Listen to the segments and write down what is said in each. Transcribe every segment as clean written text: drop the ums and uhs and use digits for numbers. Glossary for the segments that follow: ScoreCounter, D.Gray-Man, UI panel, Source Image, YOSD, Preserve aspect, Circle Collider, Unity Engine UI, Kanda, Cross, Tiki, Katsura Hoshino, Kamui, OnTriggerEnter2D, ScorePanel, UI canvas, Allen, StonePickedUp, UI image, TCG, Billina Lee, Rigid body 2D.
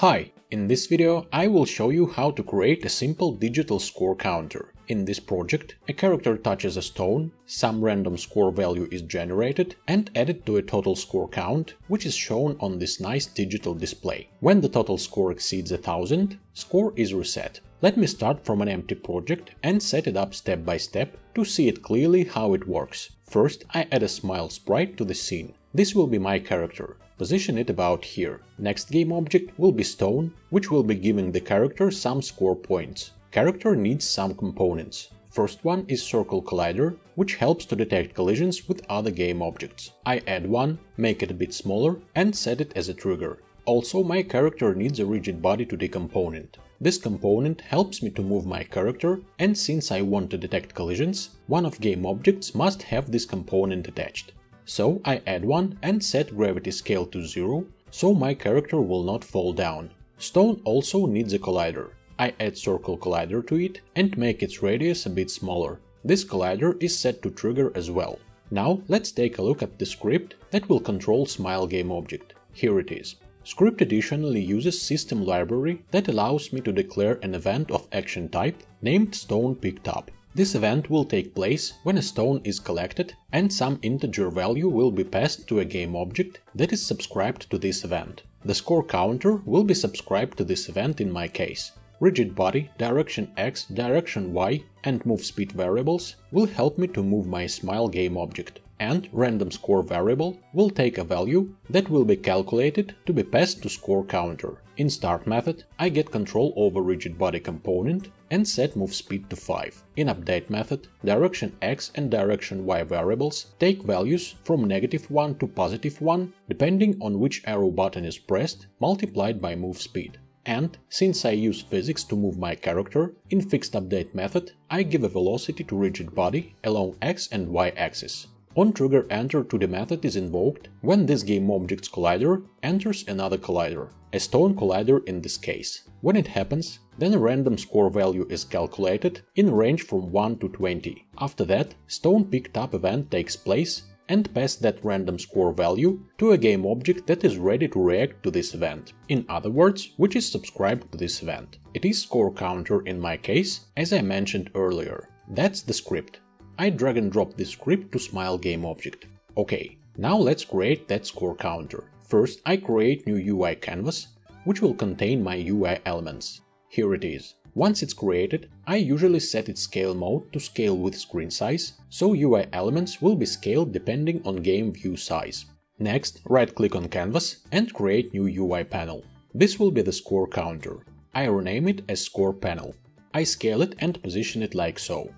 Hi, in this video I will show you how to create a simple digital score counter. In this project, a character touches a stone, some random score value is generated and added to a total score count, which is shown on this nice digital display. When the total score exceeds 1000, score is reset. Let me start from an empty project and set it up step by step to see it clearly how it works. First, I add a smile sprite to the scene. This will be my character. Position it about here. Next game object will be stone, which will be giving the character some score points. Character needs some components. First one is Circle Collider, which helps to detect collisions with other game objects. I add one, make it a bit smaller and set it as a trigger. Also, my character needs a Rigid body 2D component. This component helps me to move my character, and since I want to detect collisions, one of game objects must have this component attached. So I add one and set gravity scale to 0, so my character will not fall down. Stone also needs a collider. I add Circle Collider to it and make its radius a bit smaller. This collider is set to trigger as well. Now let's take a look at the script that will control Smile game object. Here it is. Script additionally uses system library that allows me to declare an event of action type named StonePickedUp. This event will take place when a stone is collected and some integer value will be passed to a game object that is subscribed to this event. The score counter will be subscribed to this event in my case. Rigid body, direction X, direction Y and move speed variables will help me to move my smile game object. And random score variable will take a value that will be calculated to be passed to score counter. In start method, I get control over rigid body component and set move speed to 5. In update method, direction X and direction Y variables take values from -1 to +1 depending on which arrow button is pressed, multiplied by move speed. And since I use physics to move my character, in fixed update method, I give a velocity to rigid body along X and Y axis. OnTriggerEnter2D method is invoked when this game object's collider enters another collider, a stone collider in this case. When it happens, then a random score value is calculated in range from 1 to 20. After that, StonePickedUp event takes place and pass that random score value to a game object that is ready to react to this event, in other words, which is subscribed to this event. It is ScoreCounter in my case, as I mentioned earlier. That's the script. I drag and drop this script to Smile game object. Okay, now let's create that score counter. First, I create new UI canvas, which will contain my UI elements. Here it is. Once it's created, I usually set its scale mode to scale with screen size, so UI elements will be scaled depending on game view size. Next, right-click on canvas and create new UI panel. This will be the score counter. I rename it as ScorePanel. I scale it and position it like so.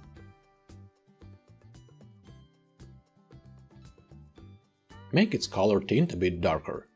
Make its color tint a bit darker.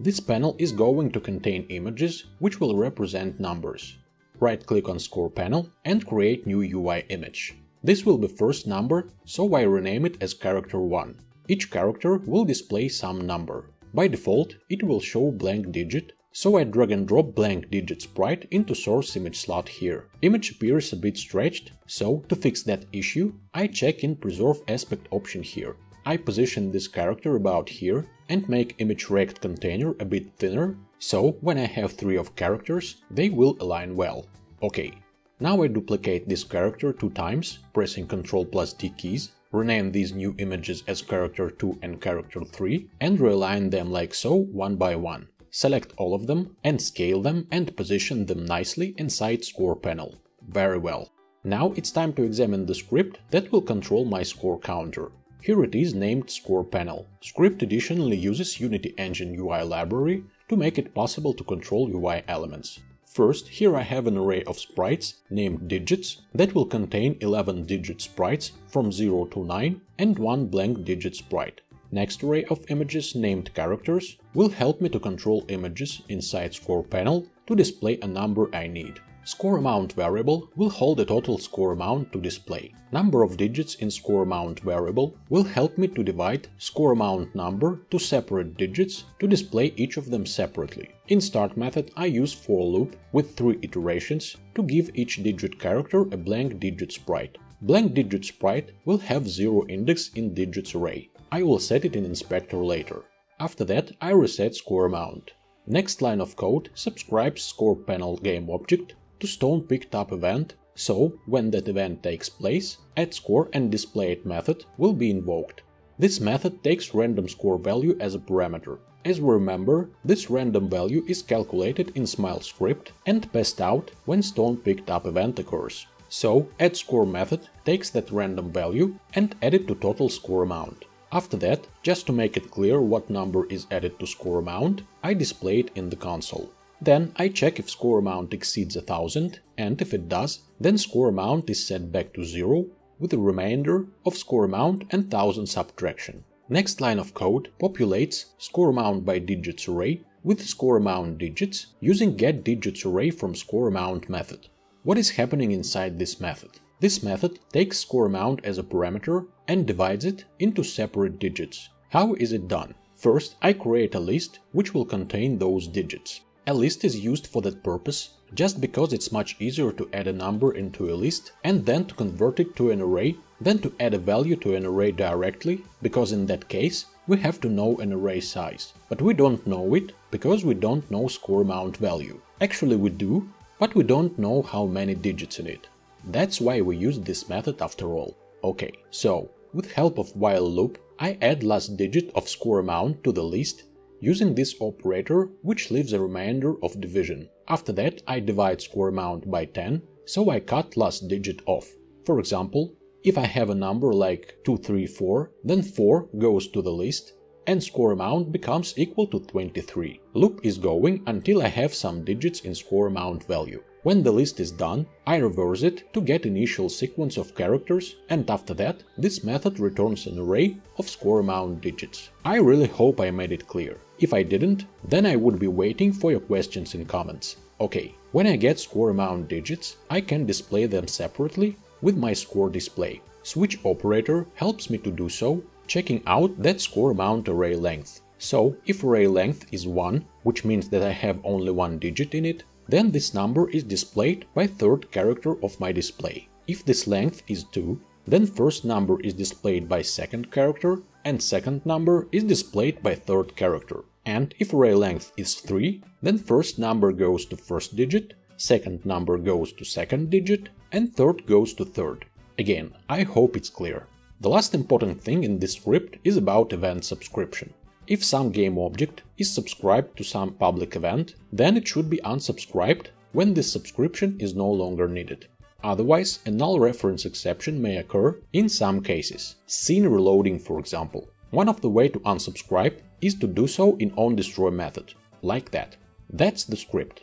This panel is going to contain images, which will represent numbers. Right-click on Score Panel and create new UI image. This will be first number, so I rename it as Character 1. Each character will display some number. By default, it will show blank digit, so I drag and drop blank digit sprite into Source Image slot here. Image appears a bit stretched, so to fix that issue, I check in Preserve aspect option here. I position this character about here and make image rect container a bit thinner, so when I have three of characters, they will align well. Okay, now I duplicate this character 2 times, pressing Ctrl+D keys, rename these new images as character 2 and character 3, and realign them like so, one by one. Select all of them and scale them and position them nicely inside score panel. Very well. Now it's time to examine the script that will control my score counter. Here it is, named ScorePanel. Script additionally uses Unity Engine UI library to make it possible to control UI elements. First, here I have an array of sprites named digits that will contain 11 digit sprites from 0 to 9 and one blank digit sprite. Next array of images named characters will help me to control images inside ScorePanel to display a number I need. Score amount variable will hold a total score amount to display. Number of digits in score amount variable will help me to divide score amount number to separate digits to display each of them separately. In start method, I use for loop with 3 iterations to give each digit character a blank digit sprite. Blank digit sprite will have 0 index in digits array. I will set it in inspector later. After that, I reset score amount. Next line of code subscribes ScorePanel game object to StonePickedUp event, so when that event takes place, addScore and displayIt method will be invoked. This method takes random score value as a parameter. As we remember, this random value is calculated in Smile script and passed out when StonePickedUp event occurs. So addScore method takes that random value and add it to total score amount. After that, just to make it clear what number is added to score amount, I display it in the console. Then I check if score amount exceeds 1000, and if it does, then score amount is set back to 0 with a remainder of score amount and 1000 subtraction. Next line of code populates score amount by digits array with score amount digits using get digits array from score amount method. What is happening inside this method? This method takes score amount as a parameter and divides it into separate digits. How is it done? First, I create a list which will contain those digits. A list is used for that purpose, just because it's much easier to add a number into a list and then to convert it to an array than to add a value to an array directly, because in that case we have to know an array size. But we don't know it, because we don't know score amount value. Actually we do, but we don't know how many digits in it. That's why we use this method after all. Okay, so with help of while loop, I add last digit of score amount to the list using this operator, which leaves a remainder of division. After that, I divide score amount by 10, so I cut last digit off. For example, if I have a number like 234, then 4 goes to the list and score amount becomes equal to 23. Loop is going until I have some digits in score amount value. When the list is done, I reverse it to get initial sequence of characters, and after that, this method returns an array of score amount digits. I really hope I made it clear. If I didn't, then I would be waiting for your questions in comments. Okay, when I get score amount digits, I can display them separately with my score display. Switch operator helps me to do so, checking out that score amount array length. So, if array length is 1, which means that I have only one digit in it, then this number is displayed by third character of my display. If this length is 2, then first number is displayed by second character and second number is displayed by third character. And if array length is 3, then first number goes to first digit, second number goes to second digit and third goes to third. Again, I hope it's clear. The last important thing in this script is about event subscription. If some game object is subscribed to some public event, then it should be unsubscribed when this subscription is no longer needed. Otherwise, a null reference exception may occur in some cases. Scene reloading, for example. One of the ways to unsubscribe is to do so in onDestroy method, like that. That's the script.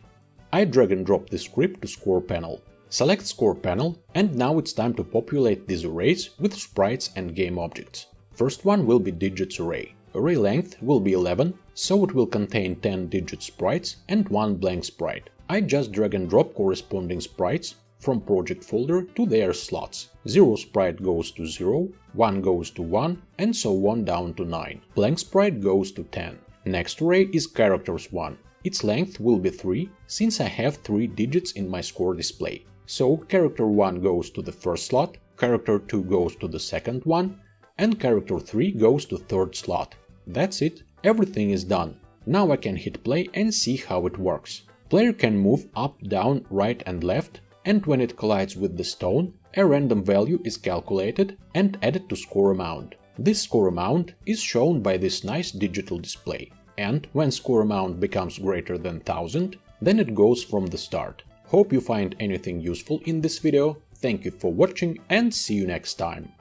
I drag and drop the script to ScorePanel. Select ScorePanel, and now it's time to populate these arrays with sprites and game objects. First one will be digits array. Array length will be 11, so it will contain 10 digit sprites and 1 blank sprite. I just drag and drop corresponding sprites from project folder to their slots. 0 sprite goes to 0, 1 goes to 1, and so on down to 9. Blank sprite goes to 10. Next array is characters 1. Its length will be 3, since I have 3 digits in my score display. So character 1 goes to the first slot, character 2 goes to the second one, and character 3 goes to third slot. That's it, everything is done. Now I can hit play and see how it works. Player can move up, down, right and left, and when it collides with the stone, a random value is calculated and added to score amount. This score amount is shown by this nice digital display. And when score amount becomes greater than 1000, then it goes from the start. Hope you find anything useful in this video, thank you for watching and see you next time.